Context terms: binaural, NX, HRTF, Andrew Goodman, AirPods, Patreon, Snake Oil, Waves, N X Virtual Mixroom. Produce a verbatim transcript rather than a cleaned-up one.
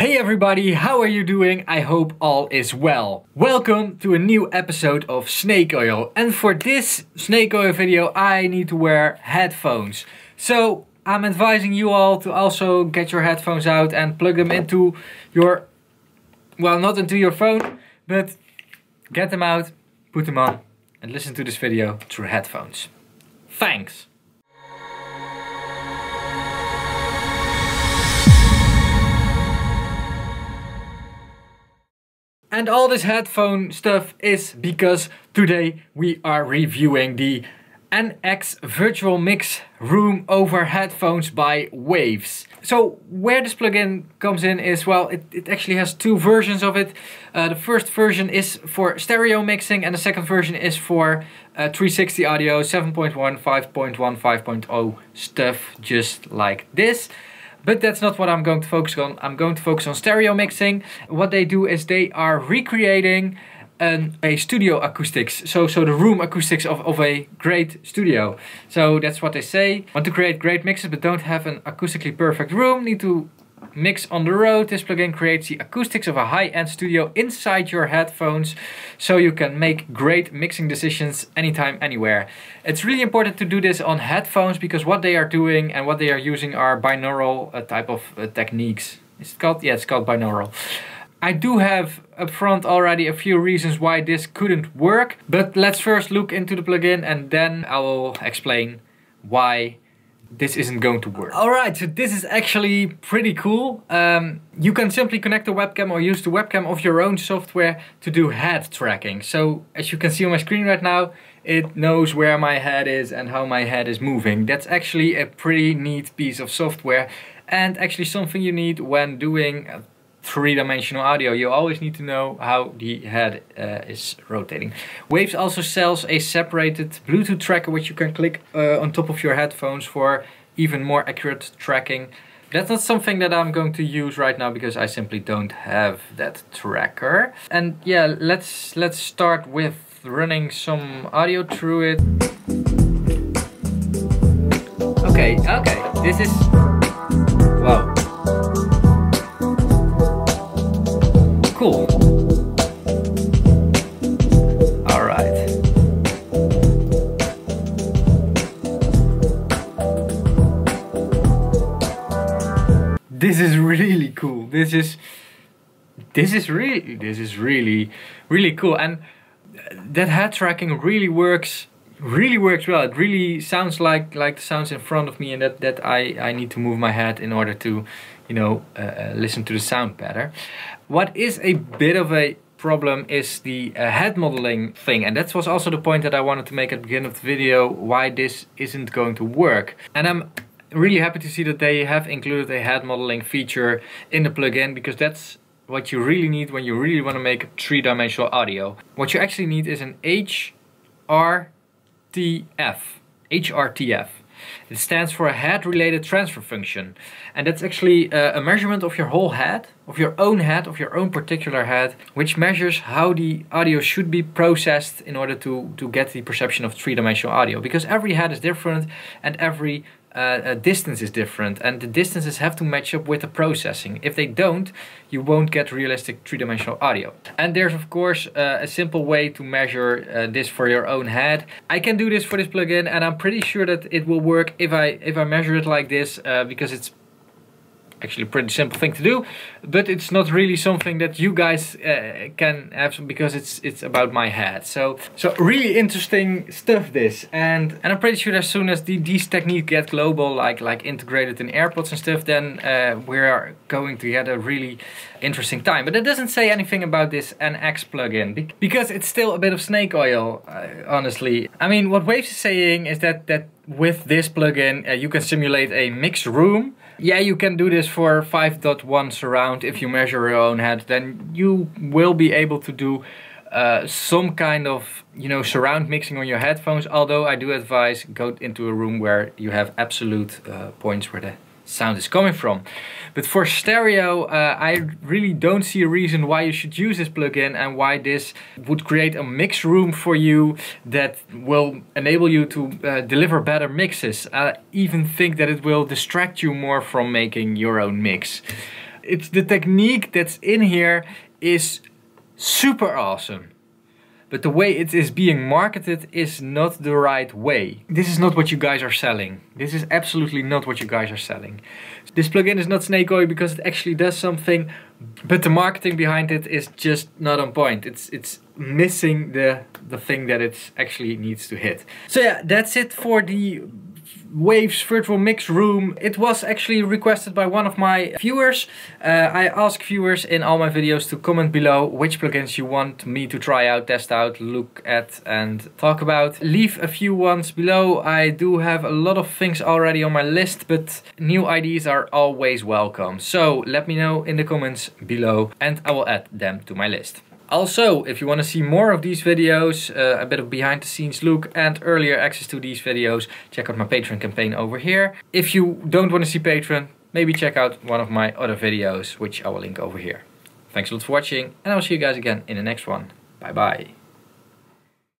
Hey everybody, how are you doing? I hope all is well. Welcome to a new episode of Snake Oil. And for this Snake Oil video, I need to wear headphones. So I'm advising you all to also get your headphones out and plug them into your, well, not into your phone, but get them out, put them on and listen to this video through headphones. Thanks. And all this headphone stuff is because today we are reviewing the N X Virtual Mixroom over headphones by Waves. So where this plugin comes in is, well, it, it actually has two versions of it. Uh, the first version is for stereo mixing and the second version is for uh, three sixty audio, seven point one, five point one, five point oh stuff just like this. But that's not what I'm going to focus on. I'm going to focus on stereo mixing. What they do is they are recreating an, a studio acoustics. So, so the room acoustics of, of a great studio. So that's what they say. Want to create great mixes but don't have an acoustically perfect room? Need to mix on the road. This plugin creates the acoustics of a high-end studio inside your headphones, so you can make great mixing decisions anytime, anywhere. It's really important to do this on headphones because what they are doing and what they are using are binaural uh, type of uh, techniques. Is it called? Yeah, it's called binaural. I do have up front already a few reasons why this couldn't work, but let's first look into the plugin and then I will explain why this isn't going to work. Alright, so this is actually pretty cool. Um, you can simply connect the webcam or use the webcam of your own software to do head tracking. So as you can see on my screen right now, it knows where my head is and how my head is moving. That's actually a pretty neat piece of software and actually something you need when doing three-dimensional audio. You always need to know how the head uh, is rotating. Waves also sells a separated Bluetooth tracker which you can click uh, on top of your headphones for even more accurate tracking. That's not something that I'm going to use right now because I simply don't have that tracker. And yeah, let's let's start with running some audio through it. Okay, okay, this is... wow. Cool. All right. This is really cool. This is this is really this is really really cool, and that head tracking really works really works well. It really sounds like like the sounds in front of me, and that that I I need to move my head in order to, you know, uh, listen to the sound better. What is a bit of a problem is the uh, head modeling thing, and that was also the point that I wanted to make at the beginning of the video, why this isn't going to work. And I'm really happy to see that they have included a head modeling feature in the plugin, because that's what you really need when you really want to make three-dimensional audio. What you actually need is an H R T F. H R T F. It stands for a head-related transfer function, and that's actually uh, a measurement of your whole head, of your own head, of your own particular head, which measures how the audio should be processed in order to, to get the perception of three-dimensional audio. Because every head is different and every uh, distance is different, and the distances have to match up with the processing. If they don't, you won't get realistic three-dimensional audio. And there's of course uh, a simple way to measure uh, this for your own head. I can do this for this plugin, and I'm pretty sure that it will work if I if I measure it like this, uh, because it's actually a pretty simple thing to do, but it's not really something that you guys uh, can have, because it's it's about my head. So so really interesting stuff this, and and I'm pretty sure as soon as the, these techniques get global, like like integrated in AirPods and stuff, then uh, we are going to get a really interesting time. But it doesn't say anything about this N X plugin because it's still a bit of snake oil, uh, honestly. I mean, what Waves is saying is that that with this plugin uh, you can simulate a mixed room. Yeah, you can do this for five point one surround. If you measure your own head, then you will be able to do uh, some kind of, you know, surround mixing on your headphones. Although I do advise go into a room where you have absolute uh, points where the sound is coming from. But for stereo, uh, I really don't see a reason why you should use this plugin and why this would create a mix room for you that will enable you to uh, deliver better mixes. I even think that it will distract you more from making your own mix. It's the technique that's in here is super awesome. But the way it is being marketed is not the right way. This is not what you guys are selling. This is absolutely not what you guys are selling. This plugin is not Snake Oil because it actually does something, but the marketing behind it is just not on point. It's it's missing the, the thing that it actually needs to hit. So yeah, that's it for the Waves Virtual Mixroom. It was actually requested by one of my viewers. Uh, I ask viewers in all my videos to comment below which plugins you want me to try out, test out, look at and talk about. Leave a few ones below. I do have a lot of things already on my list, but new ideas are always welcome. So let me know in the comments below and I will add them to my list. Also, if you want to see more of these videos, uh, a bit of behind the scenes look and earlier access to these videos, check out my Patreon campaign over here. If you don't want to see Patreon, maybe check out one of my other videos, which I will link over here. Thanks a lot for watching and I'll see you guys again in the next one. Bye bye.